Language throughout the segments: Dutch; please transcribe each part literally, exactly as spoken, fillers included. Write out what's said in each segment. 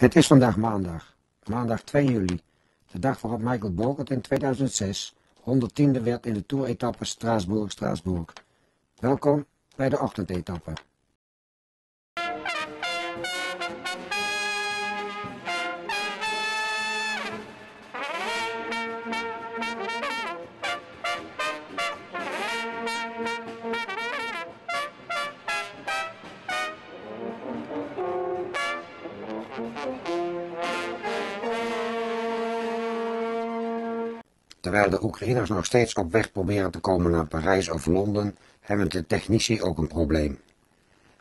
Het is vandaag maandag, maandag twee juli, de dag waarop Michael Boogerd in tweeduizend zes honderdtiende werd in de Tour-etappe Straatsburg-Straatsburg. Welkom bij de ochtendetappe. Terwijl de Oekraïners nog steeds op weg proberen te komen naar Parijs of Londen, hebben de technici ook een probleem.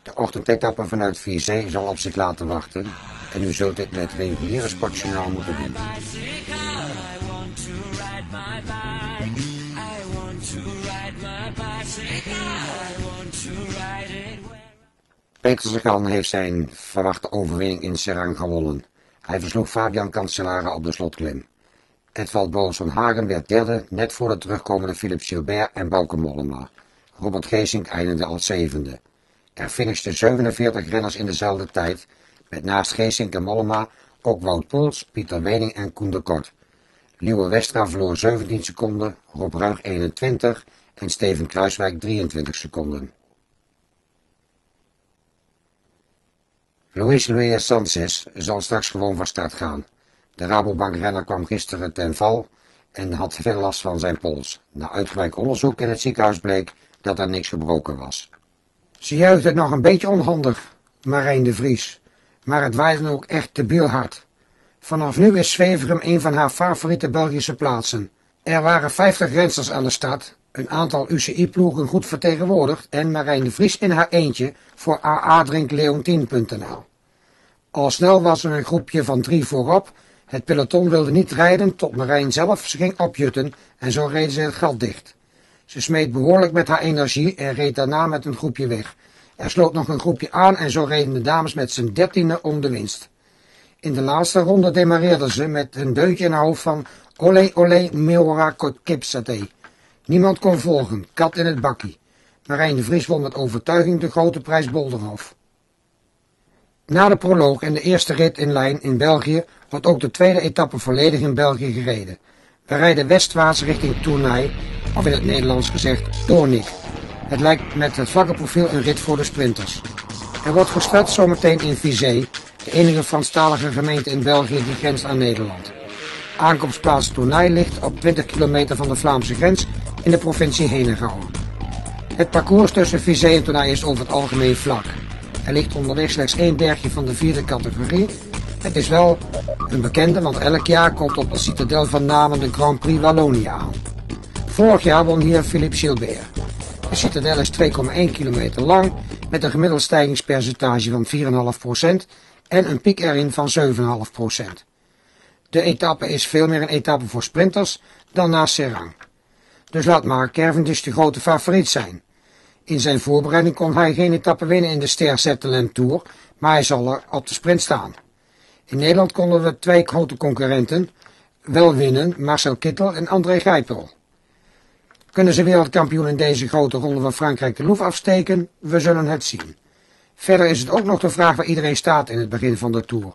De ochtendetappe vanuit Vizé zal op zich laten wachten en u zult dit met het reguliere sportjournaal moeten doen. Peter Sagan heeft zijn verwachte overwinning in Serang gewonnen. Hij versloeg Fabian Cancellara op de slotklim. Edvald Boasson Hagen werd derde, net voor de terugkomende Philip Gilbert en Bauke Mollema. Robert Geesink eindigde als zevende. Er finishten zevenenveertig renners in dezelfde tijd, met naast Geesink en Mollema ook Wout Pools, Pieter Wening en Koen de Kort. Leeuwen-Westra verloor zeventien seconden, Rob Ruig eenentwintig en Steven Kruiswijk drieëntwintig seconden. Luis Sanchez zal straks gewoon van start gaan. De Rabobank-renner kwam gisteren ten val en had veel last van zijn pols. Na uitgebreid onderzoek in het ziekenhuis bleek dat er niks gebroken was. Ze juicht het nog een beetje onhandig, Marijn de Vries, maar het waaide ook echt te bielhard. Vanaf nu is Zweverum een van haar favoriete Belgische plaatsen. Er waren vijftig rensters aan de start, een aantal U C I-ploegen goed vertegenwoordigd en Marijn de Vries in haar eentje voor a a drink leontien punt n l. Al snel was er een groepje van drie voorop. Het peloton wilde niet rijden tot Marijn zelf ze ging opjutten en zo reden ze het gat dicht. Ze smeet behoorlijk met haar energie en reed daarna met een groepje weg. Er sloot nog een groepje aan en zo reden de dames met z'n dertiende om de winst. In de laatste ronde demareerden ze met een deuntje in haar hoofd van olé olé meora kipsaté. Niemand kon volgen, kat in het bakkie. Marijn de Vries won met overtuiging de grote prijs Bolderhof. Na de proloog en de eerste rit in lijn in België wordt ook de tweede etappe volledig in België gereden. We rijden westwaarts richting Tournai, of in het Nederlands gezegd Doornik. Het lijkt met het vlakke profiel een rit voor de sprinters. Er wordt gestart zometeen in Vizé, de enige Franstalige gemeente in België die grenst aan Nederland. Aankomstplaats Tournai ligt op twintig kilometer van de Vlaamse grens in de provincie Henegouwen. Het parcours tussen Vizé en Tournai is over het algemeen vlak. Er ligt onderweg slechts één bergje van de vierde categorie. Het is wel een bekende, want elk jaar komt op de citadel van Namen de Grand Prix Wallonië aan. Vorig jaar won hier Philip Gilbert. De citadel is twee komma één kilometer lang met een gemiddeld stijgingspercentage van vier komma vijf procent en een piek erin van zeven komma vijf procent. De etappe is veel meer een etappe voor sprinters dan na Serang. Dus laat maar Cavendish de grote favoriet zijn. In zijn voorbereiding kon hij geen etappe winnen in de Ster Zetteland Tour, maar hij zal er op de sprint staan. In Nederland konden we twee grote concurrenten wel winnen, Marcel Kittel en André Greipel. Kunnen ze wereldkampioen in deze grote ronde van Frankrijk de loef afsteken? We zullen het zien. Verder is het ook nog de vraag waar iedereen staat in het begin van de Tour.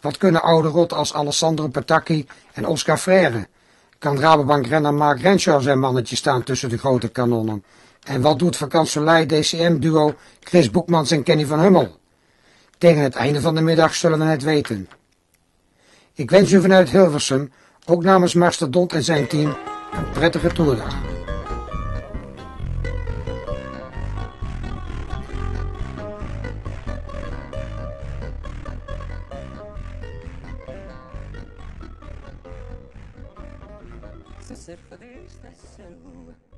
Wat kunnen oude rotten als Alessandro Petacchi en Oscar Freire? Kan Rabobank-renner Mark Renshaw zijn mannetje staan tussen de grote kanonnen? En wat doet Vacansoleil D C M-duo Chris Boekmans en Kenny van Hummel? Tegen het einde van de middag zullen we het weten. Ik wens u vanuit Hilversum, ook namens Mastodont en zijn team, een prettige toerdag. That's it for this, that's so...